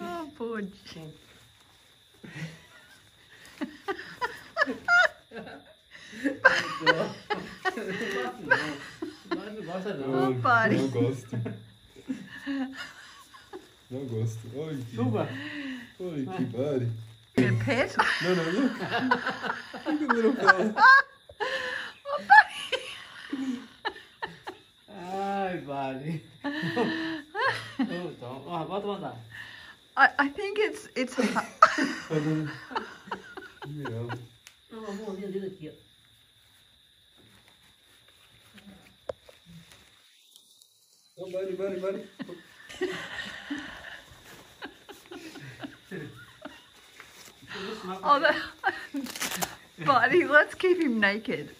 Oh, poor Jim. Oh, Buddy. Não gosto. Não gosto. Oi, que... Oi, que Buddy. You're a pet? No, look. Look at little fella. Oh, Buddy. Ai, Buddy. I think it's yeah. Oh, buddy. Buddy, let's keep him naked.